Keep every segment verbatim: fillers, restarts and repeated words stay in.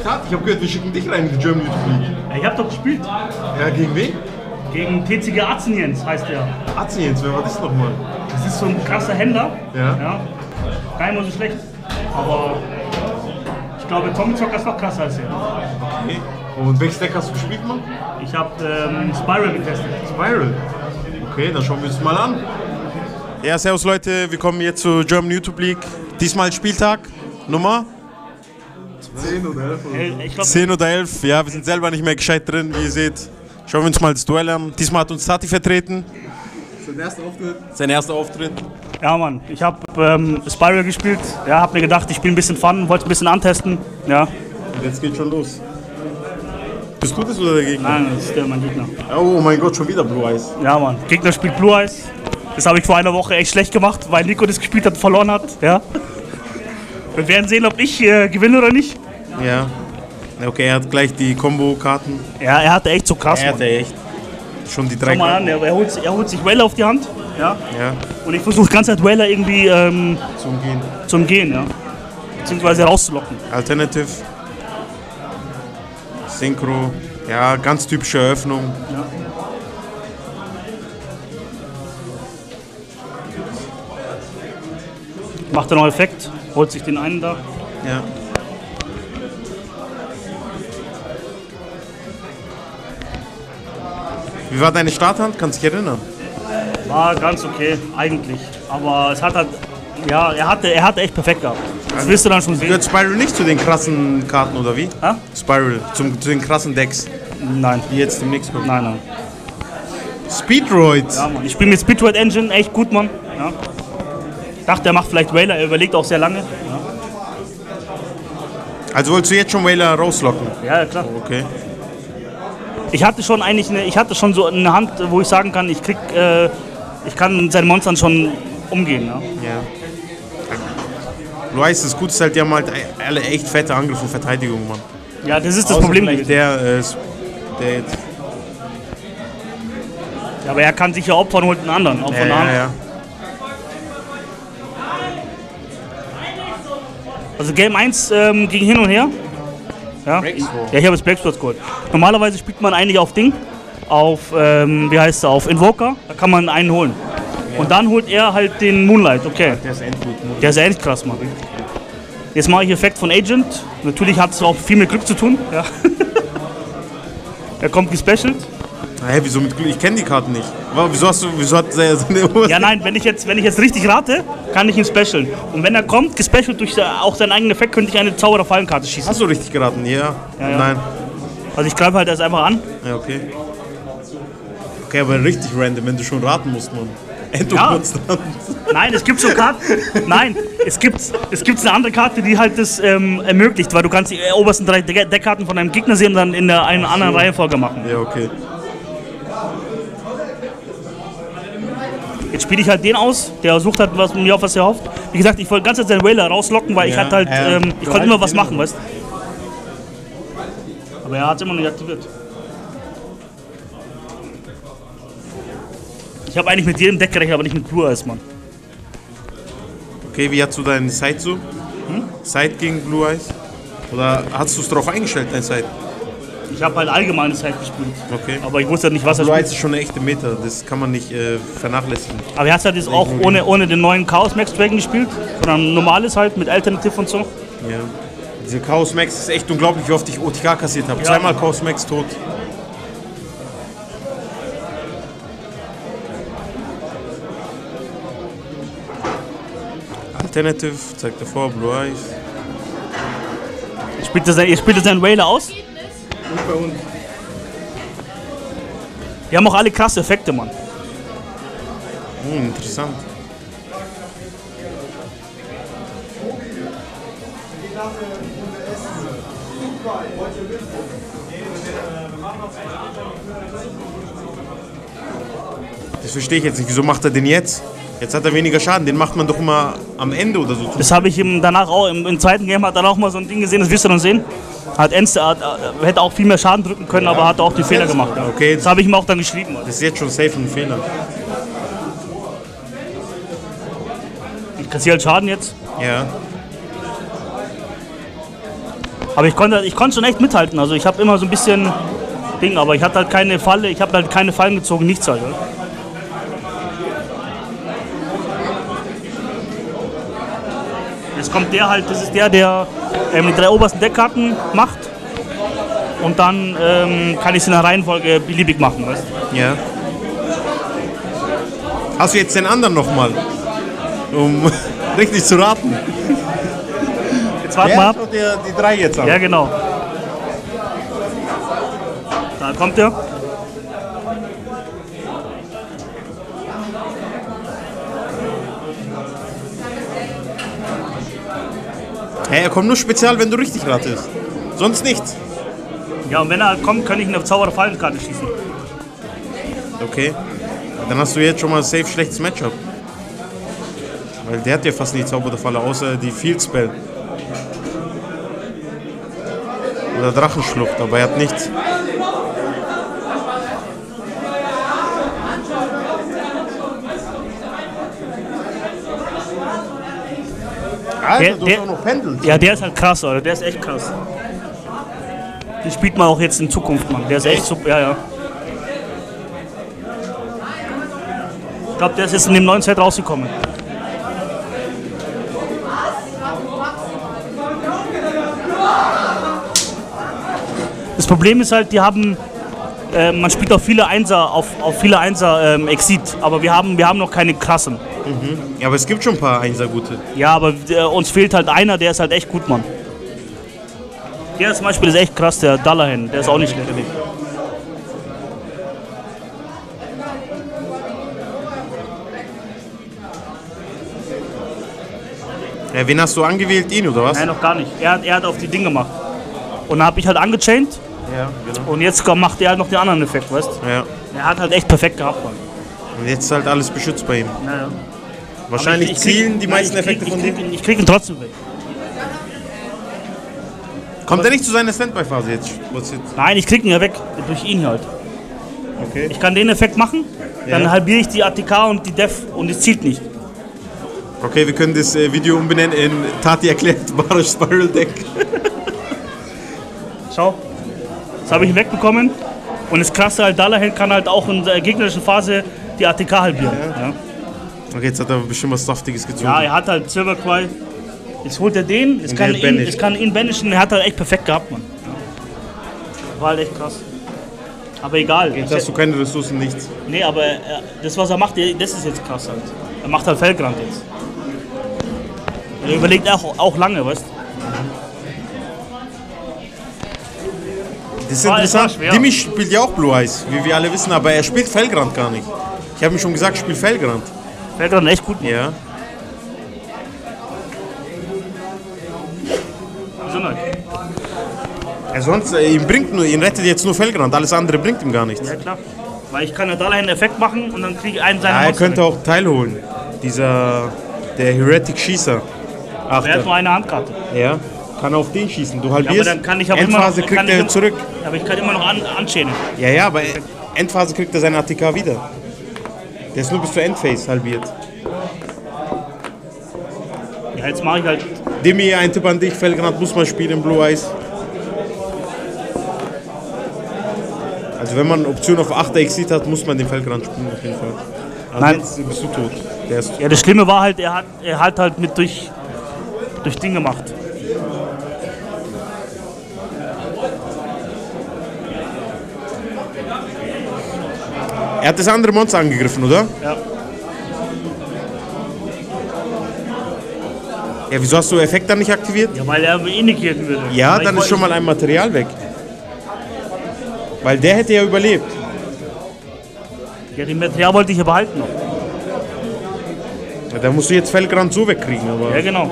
Ich hab gehört, wir schicken dich rein in die German-Youtube-League. Ja, ich hab doch gespielt. Ja, gegen wen? Gegen T C G Atzenjens heißt der. Atzenjens, wer war das nochmal? Das ist so ein krasser Händler. Ja. Ja. Gar nicht mal so schlecht. Aber ich glaube, Tommy Zocker ist noch krasser als er. Okay. Und welches Deck hast du gespielt, Mann? Ich hab ähm, Spyral getestet. Spyral? Okay, dann schauen wir uns mal an. Ja, servus Leute, wir kommen jetzt zur German-Youtube-League. Diesmal Spieltag Nummer zehn oder elf? Oder so. zehn oder elf, ja, wir sind selber nicht mehr gescheit drin, wie ihr seht. Schauen wir uns mal das Duell an. Diesmal hat uns Tati vertreten. Sein erster Auftritt. Sein erster Auftritt. Ja, Mann, ich habe ähm, Spyral gespielt. Ja, hab mir gedacht, ich spiele ein bisschen Fun, wollte es ein bisschen antesten. Ja. Und jetzt geht schon los. Bist du das oder der Gegner? Nein, das ist der, mein Gegner. Oh mein Gott, schon wieder Blue Eyes. Ja, Mann, der Gegner spielt Blue Eyes. Das habe ich vor einer Woche echt schlecht gemacht, weil Nico das gespielt hat und verloren hat. Ja. Wir werden sehen, ob ich äh, gewinne oder nicht. Ja. Okay, er hat gleich die Combo-Karten. Ja, er hatte echt so krass. Er hatte Mann. echt schon die drei. Schau mal an, er holt, er holt sich Wailer auf die Hand. Ja. Ja. Und ich versuche die ganze Zeit Wailer irgendwie ähm, zu umgehen. Zu umgehen, ja. Beziehungsweise rauszulocken. Alternative. Synchro. Ja, ganz typische Eröffnung. Ja. Macht er noch Effekt? Holt sich den einen da. Ja. Wie war deine Starthand? Kannst du dich erinnern? War ganz okay, eigentlich. Aber es hat halt, ja, er hatte, er hatte echt perfekt gehabt. Das also, wirst du dann schon sehen. Gehört Spyral nicht zu den krassen Karten, oder wie? Hä? Spyral, zum, zu den krassen Decks. Nein. Die jetzt demnächst kommen. Nein, nein. Speedroid. Ja, Mann. Ich spiele mit Speedroid Engine echt gut, Mann. Ja. Ich dachte, er macht vielleicht Wailer, er überlegt auch sehr lange. Ja. Also wolltest du jetzt schon Wailer rauslocken? Ja, klar. Oh, okay. Ich hatte schon eigentlich eine, ich hatte schon so eine Hand, wo ich sagen kann, ich krieg, äh, ich kann seinen Monstern schon umgehen. Ja. Ja. Du weißt, das Gute ist halt, die haben halt alle echt fette Angriffe und Verteidigung, Mann. Ja, das ist das Außer Problem. Der, äh, der jetzt. Ja, aber er kann sich ja opfern, holt einen anderen. Ja, ja, ja. Also Game eins ähm, ging hin und her. Ja, ja, ich habe jetzt Blacksport geholt. Normalerweise spielt man eigentlich auf Ding, auf, ähm, wie heißt er, auf Invoker, da kann man einen holen. Ja. Und dann holt er halt den Moonlight, okay. Ja, der ist endgut. Der ist echt krass, Mann. Jetzt mache ich Effekt von Agent. Natürlich hat es auch viel mit Glück zu tun. Ja. Er kommt gespecialt. Hä, wieso mit Glück? Ich kenne die Karten nicht. Wieso hast du, wieso hat er seine Hose? Ja, nein, wenn ich, jetzt, wenn ich jetzt richtig rate, kann ich ihn specialen. Und wenn er kommt, gespecialt durch auch seinen eigenen Effekt, könnte ich eine Zauberer-Fallenkarte schießen. Hast du richtig geraten? Ja. Ja, ja. Nein. Also ich greife halt erst einfach an. Ja, okay. Okay, aber richtig random, wenn du schon raten musst, Mann. Endokonstant. Ja. Nein, es gibt so Karten. Nein, es gibt, es gibt eine andere Karte, die halt das ähm, ermöglicht, weil du kannst die obersten drei Deckkarten von deinem Gegner sehen und dann in der einen so. anderen Reihenfolge machen. Ja, okay. Jetzt spiele ich halt den aus, der sucht halt was, mir auf was er hofft. Wie gesagt, ich wollte ganz den Wailer rauslocken, weil ja, ich hatte halt, ähm, ähm, ich konnte immer was machen, weißt du? Aber er hat es immer noch nicht aktiviert. Ich habe eigentlich mit jedem Deck gerechnet, aber nicht mit Blue Eyes, Mann. Okay, wie hast du deinen Side so? Hm? Side gegen Blue Eyes? Oder hast du es drauf eingestellt, dein Side? Ich habe halt allgemeine Zeit gespielt, okay. Aber ich wusste halt nicht, was er spielt. Blue Eyes ist schon eine echte Meta, das kann man nicht äh, vernachlässigen. Aber er hat halt jetzt auch ohne, ohne den neuen Chaos Max Dragon gespielt, sondern normales halt mit Alternative und so. Ja, diese Chaos Max ist echt unglaublich, wie oft ich O T K kassiert habe. Ja. Zweimal Chaos Max tot. Alternative, zeigt davor, Blue Eyes. Spielt das, ihr spielt das einen Wailer aus? Bei uns. Die haben auch alle krasse Effekte, Mann. Hm, interessant. Das verstehe ich jetzt nicht. Wieso macht er den jetzt? Jetzt hat er weniger Schaden. Den macht man doch immer am Ende oder so. Das habe ich ihm danach auch, im, im zweiten Game hat er auch mal so ein Ding gesehen, das wirst du dann sehen. Hat Enster, hat, hätte auch viel mehr Schaden drücken können, ja, aber hat auch die Fehler gemacht. Okay. Das habe ich ihm auch dann geschrieben. Das ist jetzt schon safe ein Fehler. Kassiere halt Schaden jetzt. Ja. Aber ich konnte ich konnte schon echt mithalten. Also ich habe immer so ein bisschen Ding, aber ich hatte halt keine Falle, ich habe halt keine Fallen gezogen, nichts halt. Jetzt kommt der halt, das ist der, der ähm, die drei obersten Deckkarten macht. Und dann ähm, kann ich es in der Reihenfolge beliebig machen, weißt du? Ja. Hast du jetzt den anderen nochmal? Um richtig zu raten. Jetzt warten wir ab. Der, die drei jetzt an. Ja, genau. Da kommt er. Hey, er kommt nur spezial, wenn du richtig ratest. Sonst nichts. Ja, und wenn er halt kommt, kann ich ihn auf Zauberer-Fallenkarte schießen. Okay. Dann hast du jetzt schon mal safe schlechtes Matchup. Weil der hat ja fast nicht Zaubererfalle, außer die Field Spell. Oder Drachenschlucht, aber er hat nichts. Alter, der, du hast der, auch noch Pendel. Ja, der ist halt krass, Alter. Der ist echt krass. Den spielt man auch jetzt in Zukunft, Mann. Der ist echt super, ja, ja. Ich glaube, der ist jetzt in dem neuen Set rausgekommen. Das Problem ist halt, die haben, äh, man spielt auf viele Einser, auf, auf viele Einser ähm, Exit, aber wir haben, wir haben noch keine krassen. Mhm. Ja, aber es gibt schon ein paar Einser-Gute. Ja, aber äh, uns fehlt halt einer, der ist halt echt gut, Mann. Der zum Beispiel ist echt krass, der Dalahin, der ist auch nicht schlecht. Ja, wen hast du angewählt? Ihn oder was? Nein, noch gar nicht. Er hat, er hat auf die Dinge gemacht. Und dann habe ich halt angechained. Ja, genau. Und jetzt macht er halt noch den anderen Effekt, weißt du? Ja. Er hat halt echt perfekt gehabt, Mann. Und jetzt ist halt alles beschützt bei ihm. Naja. Wahrscheinlich ich, ich zielen krieg, die meisten nein, krieg, Effekte von dir. Ich krieg ihn trotzdem weg. Kommt er nicht zu seiner Standby-Phase jetzt? jetzt? Nein, ich krieg ihn ja weg. Durch ihn halt. Okay. Ich kann den Effekt machen, dann ja. halbiere ich die A T K und die Def und es zielt nicht. Okay, wir können das Video umbenennen in Tati erklärt Barisch Spiral Deck. Schau, das habe ich wegbekommen. Und das Krasse halt, Dalahin kann halt auch in der gegnerischen Phase die A T K halbieren. Ja. Ja. Okay, jetzt hat er bestimmt was Saftiges gezogen. Ja, er hat halt Silberqual. Jetzt holt er den, jetzt kann, ihn, jetzt kann ihn banishen. Er hat halt echt perfekt gehabt, Mann. War halt echt krass. Aber egal. Jetzt hast du keine Ressourcen, nichts. Nee, aber das, was er macht, das ist jetzt krass halt. Er macht halt Felgrand jetzt. Er überlegt auch, auch lange, weißt du? Das ist war interessant. Dimi spielt ja auch Blue Eyes, wie wir alle wissen, aber er spielt Felgrand gar nicht. Ich habe ihm schon gesagt, spiel Felgrand. Felgrand echt gut, Mann. Ja. Wieso nicht? Ja, sonst, ihn bringt nur, ihn rettet jetzt nur Felgrand, alles andere bringt ihm gar nichts. Ja, klar. Weil ich kann ja da einen Effekt machen und dann kriege ich einen seiner. Ja, er könnte auch teilholen. Dieser. Der Heretic-Schießer. Er hat nur eine Handkarte. Ja, kann auf den schießen. Du halbierst, ja, aber dann kann ich auch Endphase immer noch, kriegt er immer, zurück. Aber ich kann immer noch an, anschäden. Ja, ja, aber Endphase kriegt er seine A T K wieder. Der ist nur bis zur Endphase halbiert. Ja, jetzt mache ich halt... Dimi, ein Tipp an dich. Felgrand muss man spielen im Blue Eyes. Also wenn man Option auf acht Exit hat, muss man den Felgrand spielen auf jeden Fall. Ansonsten bist du tot. Der ist tot. Ja, das Schlimme war halt, er hat, er hat halt mit durch, durch Ding gemacht. Er hat das andere Monster angegriffen, oder? Ja. Ja, wieso hast du Effekt dann nicht aktiviert? Ja, weil er eh negiert würde. Ja, aber dann ist schon mal ein Material weg. Weil der hätte ja überlebt. Ja, den Material wollte ich ja behalten. Ja, da musst du jetzt Felgrand so wegkriegen. Aber ja, genau.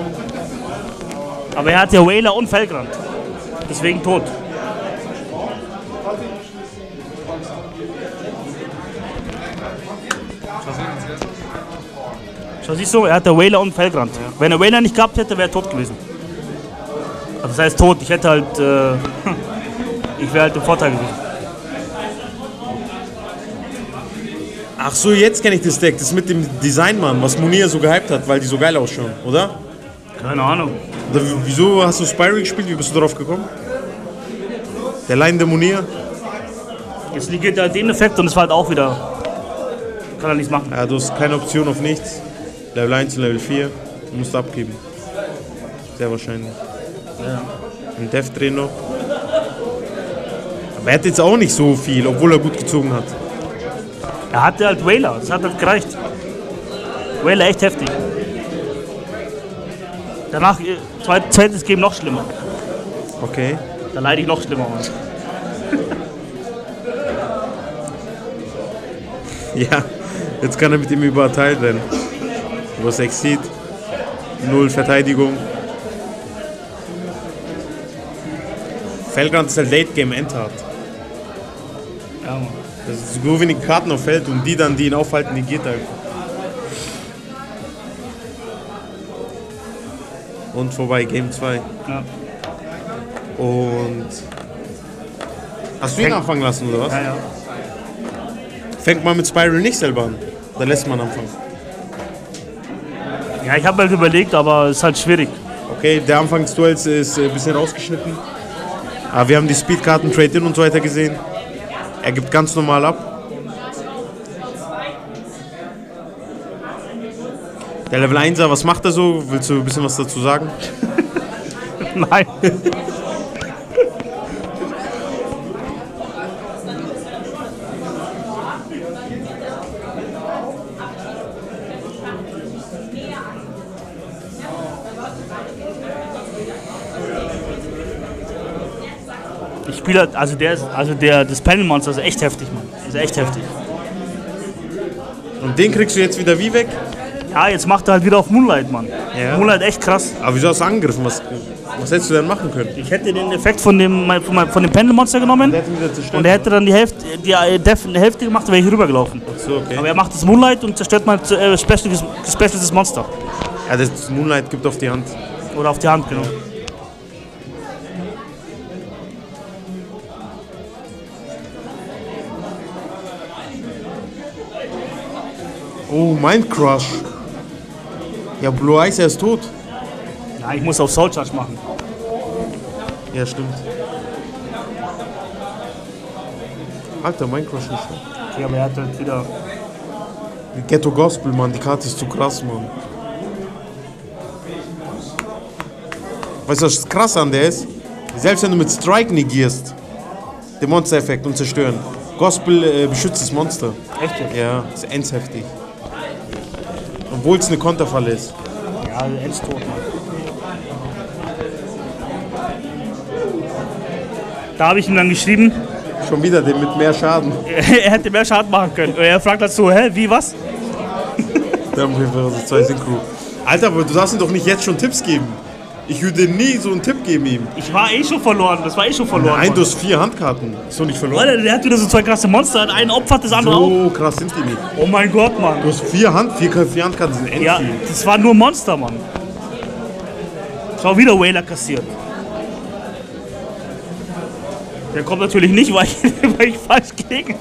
Aber er hat ja Wailer und Felgrand. Deswegen tot. Schau, siehst du, er hat ja Wailer und Felgrand. Ja. Wenn er Wailer nicht gehabt hätte, wäre er tot gewesen. Also das heißt tot. Ich hätte halt... Äh, ich wäre halt im Vorteil gewesen. Ach so, jetzt kenne ich das Deck. Das ist mit dem Designmann, was Munir so gehypt hat, weil die so geil ausschauen, oder? Keine Ahnung. Da, wieso hast du Spyral gespielt? Wie bist du darauf gekommen? Der Leiden der Munir? Jetzt liegt da den Effekt und es war halt auch wieder... Kann er nichts machen. Ja, du hast keine Option auf nichts. Level eins zu Level vier. Du musst abgeben. Sehr wahrscheinlich. Ja. Ein Death Dreh noch. Aber er hat jetzt auch nicht so viel, obwohl er gut gezogen hat. Er hatte halt Wailer, das hat halt gereicht. Wailer echt heftig. Danach, zweites Game noch schlimmer. Okay. Da leide ich noch schlimmer. Ja, jetzt kann er mit ihm über Teil rennen. Über Exit. Null Verteidigung. Felgrand ist halt Late Game Endhard. Ja, Mann. Das ist so wenig Karten auf Feld und die dann, die ihn aufhalten, die geht einfach. Und vorbei, Game zwei. Ja. Und... Hast du ihn anfangen lassen, oder was? Ja, ja. Fängt man mit Spyral nicht selber an. Da lässt man anfangen. Ja, ich habe halt überlegt, aber es ist halt schwierig. Okay, der Anfang des Duells ist ein bisschen rausgeschnitten. Aber wir haben die Speedkarten, Trade-In und so weiter gesehen. Er gibt ganz normal ab. Der Level einser, was macht er so? Willst du ein bisschen was dazu sagen? Nein. Ich spiele, also der, also der, das Panel-Monster ist echt heftig, Mann. Ist echt heftig. Und den kriegst du jetzt wieder wie weg? Ja, jetzt macht er halt wieder auf Moonlight, Mann. Ja. Moonlight echt krass. Aber wieso hast du angegriffen? Was, was hättest du denn machen können? Ich hätte den Effekt von dem, von dem Panel-Monster genommen. Und der hätte, und der hätte dann die Hälfte, die Hälfte gemacht, wäre ich rübergelaufen. Ach so, okay. Aber er macht das Moonlight und zerstört mein äh, special, special Monster. Ja, das Moonlight gibt auf die Hand. Oder auf die Hand, genau. Oh, Mindcrush. Ja, Blue Eyes, er ist tot. Ja, ich muss auf Soul Charge machen. Ja, stimmt. Alter, Mindcrush nicht. Ja, aber er hat halt wieder... Ghetto Gospel, Mann, die Karte ist zu krass, Mann. Weißt du, was krass an der ist? Selbst wenn du mit Strike negierst, den Monster-Effekt und zerstören. Gospel äh, beschützt das Monster. Echt jetzt? Ja, ist ends heftig. Obwohl es eine Konterfalle ist. Ja, also ends tot, Mann. Da habe ich ihm dann geschrieben. Schon wieder den mit mehr Schaden. Er hätte mehr Schaden machen können. Und er fragt dazu, hä, wie, was? Da haben wir so zwei Synchro. Alter, aber du darfst ihm doch nicht jetzt schon Tipps geben. Ich würde nie so einen Tipp geben ihm. Ich war eh schon verloren, das war eh schon verloren. Nein, du hast vier Handkarten. Ist doch nicht verloren. Alter, der hat wieder so zwei krasse Monster, einen opfert das andere auch. So krass sind die nicht. Oh mein Gott, Mann. Du hast vier, Hand, vier, vier Handkarten, sind endlich. Ja, das war nur Monster, Mann. Schau, wieder Wailer kassiert. Der kommt natürlich nicht, weil ich, weil ich falsch kriege.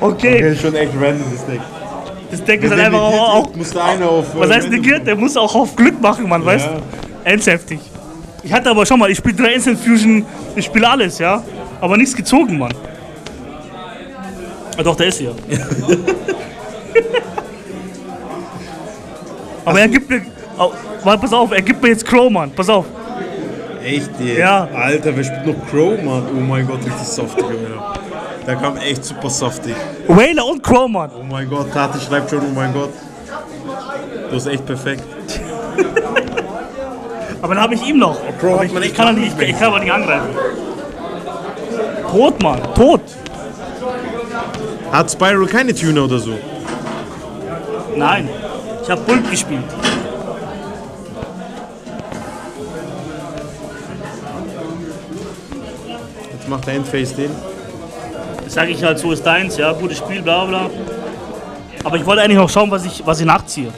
Okay. Okay, schon echt random, das Ding. Das Deck ist halt einfach auch. auch muss einer auf, was heißt negiert? Der muss auch auf Glück machen, man, ja. Weißt du? Ernstheftig. Ich hatte aber, schau mal, ich spiele drei Instant Fusion, ich spiele alles, ja? Aber nichts gezogen, Mann. Ah, doch, der ist hier. Aber hast er gibt mir. Oh, Mann, pass auf, er gibt mir jetzt Crow, Mann, pass auf. Echt jetzt? Ja. Alter, wer spielt noch Crow, Mann? Oh mein Gott, richtig softig, Alter. Da kam echt super softig. Wailer und Crow, Mann. Oh mein Gott, Tati schreibt schon, oh mein Gott. Du bist echt perfekt. Aber dann habe ich ihm noch. Crow hat ich, man ich, kann nicht, ich, ich kann aber nicht angreifen. Tot, Mann, tot. Hat Spyral keine Tuner oder so? Nein, ich habe Bulk gespielt. Jetzt macht der Endface den. Sag ich halt, so ist deins, ja, gutes Spiel, bla bla. Aber ich wollte eigentlich noch schauen, was ich, was ich nachziehe.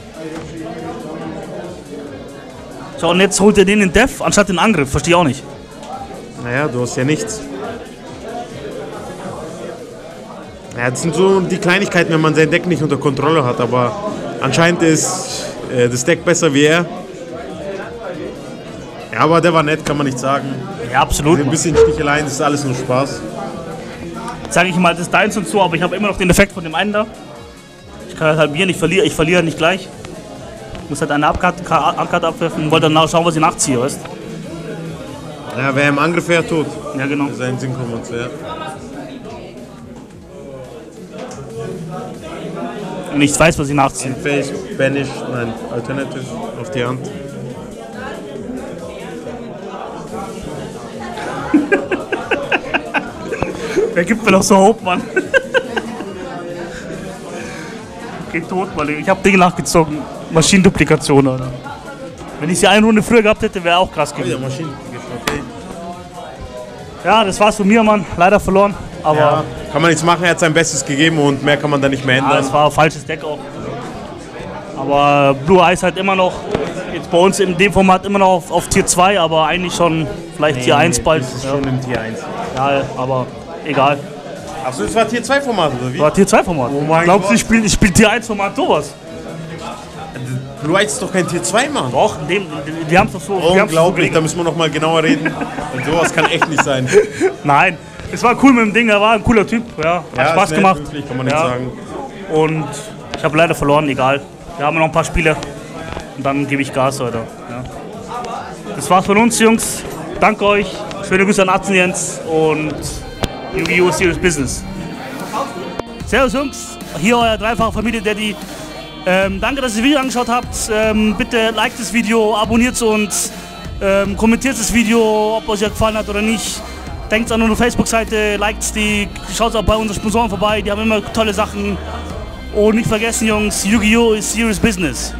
So, und jetzt holt er den in Def anstatt den Angriff, verstehe ich auch nicht. Naja, du hast ja nichts. Ja, das sind so die Kleinigkeiten, wenn man sein Deck nicht unter Kontrolle hat, aber anscheinend ist äh, das Deck besser wie er. Ja, aber der war nett, kann man nicht sagen. Ja, absolut. Ein bisschen Sticheleien, das ist alles nur Spaß. Sage ich mal, das ist deins und so, aber ich habe immer noch den Effekt von dem einen da. Ich kann halt hier nicht verlieren, ich verliere nicht gleich. Ich muss halt eine Abkarte abwerfen und wollte dann schauen, was ich nachziehe, weißt du? Ja, wer im Angriff wäre, tot. Ja, genau. Sein Sinn kommt uns, ja. Und ich weiß, was ich nachziehe. Face, Banish, nein, Alternative auf die Hand. Wer gibt mir noch so Hope, Mann? Geh tot, Mann. Ich hab Dinge nachgezogen. Maschinenduplikation, Alter. Wenn ich sie eine Runde früher gehabt hätte, wäre auch krass gewesen. Oh ja, Maschinenduplikation, okay. Ja, das war's von mir, Mann. Leider verloren. Aber ja, kann man nichts machen. Er hat sein Bestes gegeben und mehr kann man da nicht mehr ändern. Ja, das war ein falsches Deck auch. Aber Blue Eyes halt immer noch, jetzt bei uns in dem Format immer noch auf, auf Tier zwei, aber eigentlich schon vielleicht nee, Tier eins nee, bald. Das ist ja schon im Tier eins. Ja, aber egal. Achso, es war Tier zwei Format oder wie? War Tier zwei Format. Oh mein Glaubst du, ich spiele ich spiel Tier eins Format sowas? Blue Eyes ist doch kein Tier zwei, Mann. Doch, die, die haben es doch so. Unglaublich, so da müssen wir nochmal genauer reden. Und sowas kann echt nicht sein. Nein, es war cool mit dem Ding, er war ein cooler Typ. Ja, hat ja, Spaß gemacht. Möglich, kann man ja nicht sagen. Und ich habe leider verloren, egal. Wir haben noch ein paar Spiele. Und dann gebe ich Gas, Alter. Ja. Das war's von uns, Jungs. Danke euch. Schöne Grüße an Atzenjens und Yu-Gi-Oh! Serious Business. Servus Jungs, hier euer dreifacher Familien-Daddy. Ähm, danke, dass ihr das Video angeschaut habt. Ähm, bitte liked das Video, abonniert uns, ähm, kommentiert das Video, ob euch ja gefallen hat oder nicht. Denkt an unsere Facebook-Seite, liked die, schaut auch bei unseren Sponsoren vorbei, die haben immer tolle Sachen. Und nicht vergessen Jungs, Yu-Gi-Oh! Ist Serious Business.